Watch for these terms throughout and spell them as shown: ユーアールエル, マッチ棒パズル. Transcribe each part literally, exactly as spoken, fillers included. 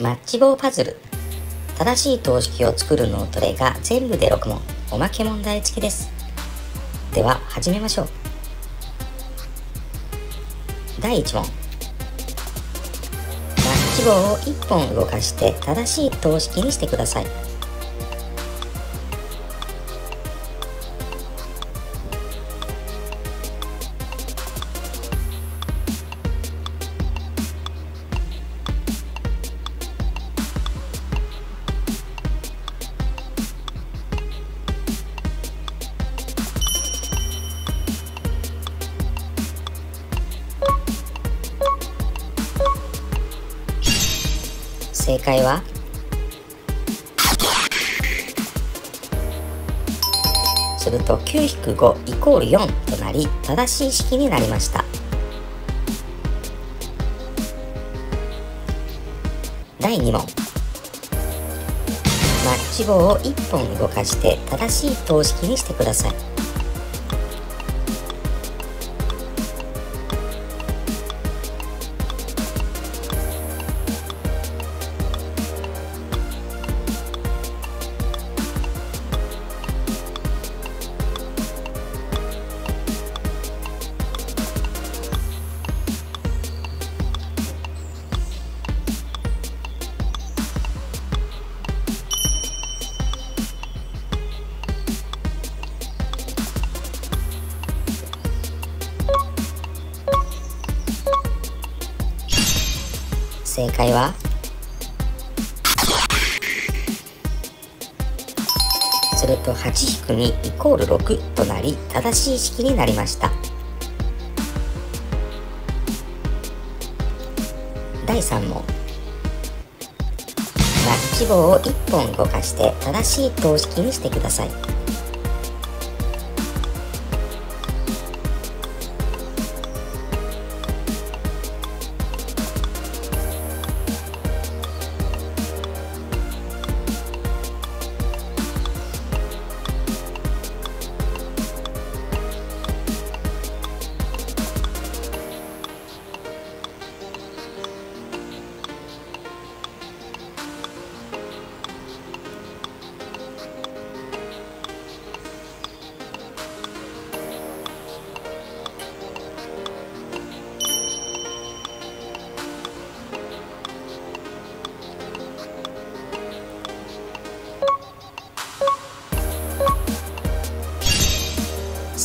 マッチ棒パズル。正しい等式を作る脳トレが全部でろく問、おまけ問題付きです。では始めましょう。だいいち問。マッチ棒をいっぽん動かして正しい等式にしてください。正解はすると きゅうひくごイコールよん となり、正しい式になりました。だいに問。マッチ棒をいっぽん動かして正しい等式にしてください。正解はすると はちひくにイコールろく となり、正しい式になりました。だいさん問。マッチ棒をいっぽん動かして正しい等式にしてください。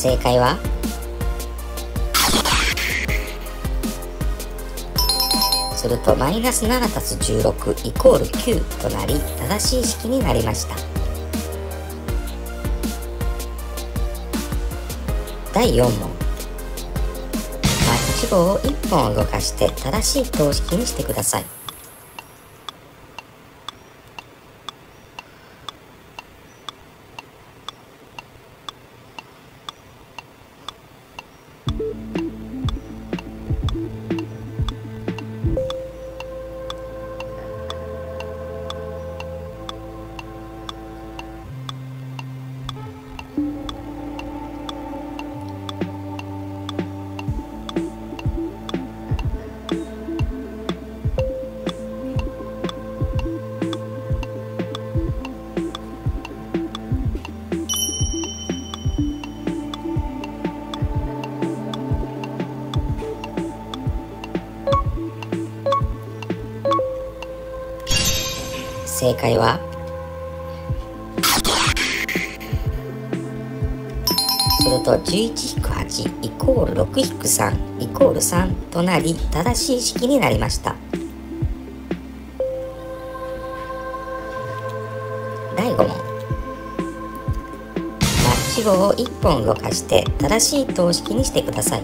正解はするとマイナスななたすじゅうろくイコールきゅうとなり、正しい式になりました。だいよん問。マッチ棒をいっぽん動かして正しい等式にしてください。正解はすると じゅういちひくはちイコールろくひくさんイコールさん となり、正しい式になりました。だいご問。マッチ棒をいっぽん動かして正しい等式にしてください。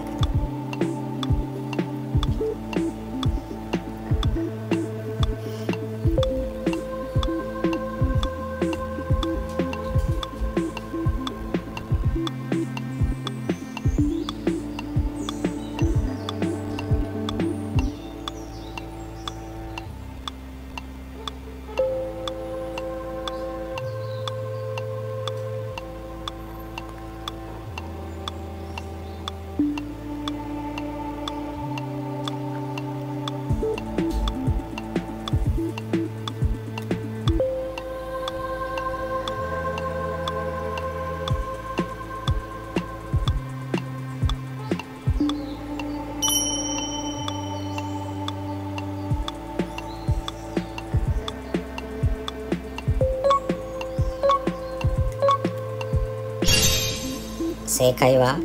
正解は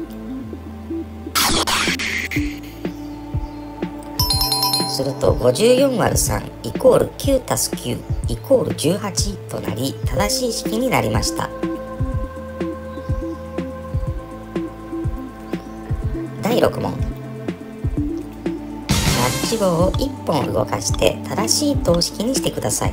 すると ごじゅうよんわるさんイコールきゅうたすきゅうイコールじゅうはち となり正しい式になりました。だいろくもん、マッチ棒をいっぽん動かして正しい等式にしてください。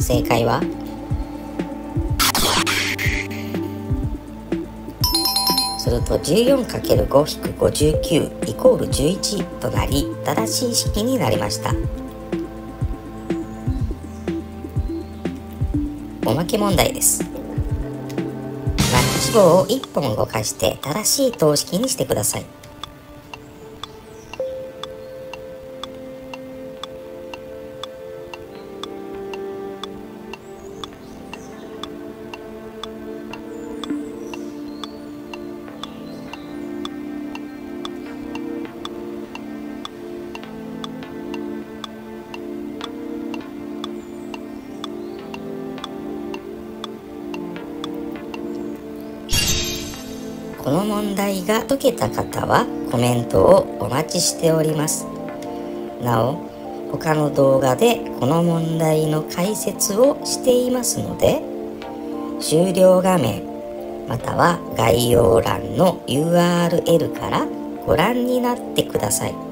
正解はすると じゅうよんかけるごひくごじゅうきゅうイコールじゅういち となり正しい式になりました。おまけ問題です。マッチ棒をいっぽん動かして正しい等式にしてください。この問題が解けた方はコメントをお待ちしております。なお、他の動画でこの問題の解説をしていますので、終了画面または概要欄の ユーアールエル からご覧になってください。